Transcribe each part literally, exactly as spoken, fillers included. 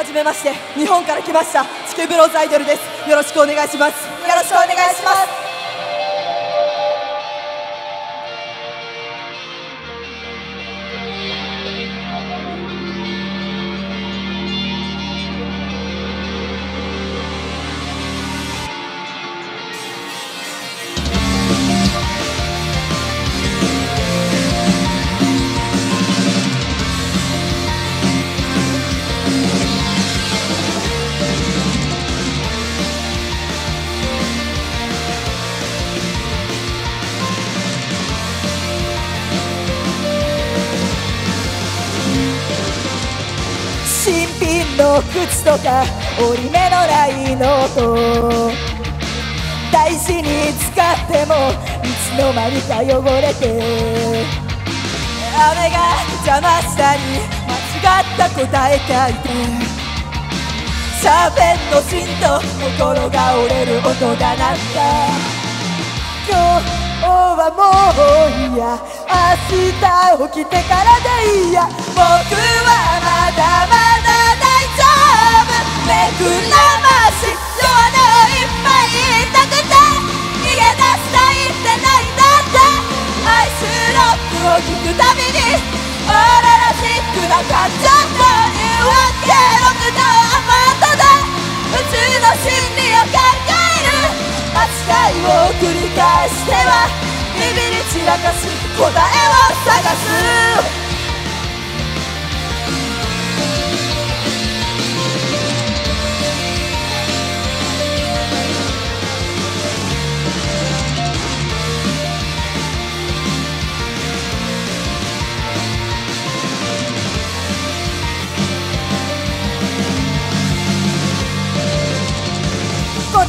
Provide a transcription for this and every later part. はじめまして、日本から来ました地球ブローズアイドルです。よろしくお願いします。よろしくお願いします。新品の靴とか折り目のないノート、大事に使ってもいつの間にか汚れて、雨が邪魔したり間違った答え書いて、シャーペンの芯と心が折れる音が鳴った。今日はもういいや、明日起きてからでいいや、僕はまだまだめぐらまし、弱音をいっぱい言いたくて逃げ出したいってないんだって。アイスロックを聴くたびにオーラらしくなかっちゃった言い訳。僕のアパートで宇宙の真理を考える扱いを繰り返してはビビり散らかし、答えを探す。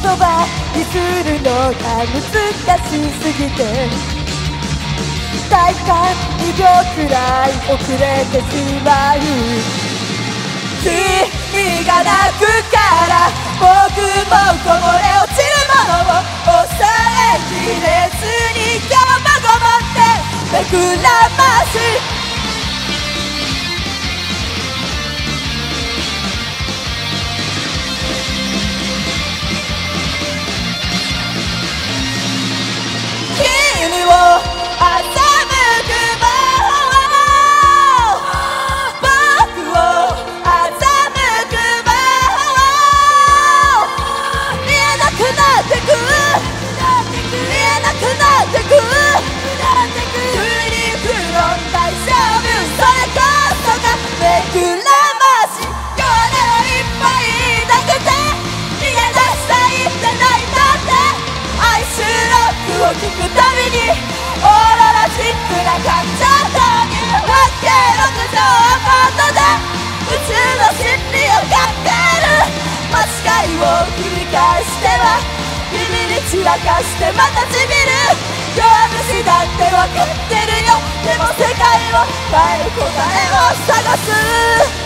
言葉にするのが難しすぎて、体感にびょうくらい遅れてしまう。君が泣くから僕もこぼれ落ちるものを抑えきれずに今日もごもってめくらまし、聞くたびにオーラらしくなかったというわけ。ろくじょうアパートで宇宙の真理を考える間違いを繰り返しては耳に散らかしてまたちびる。弱虫だってわかってるよ、でも世界を変える答えを探す。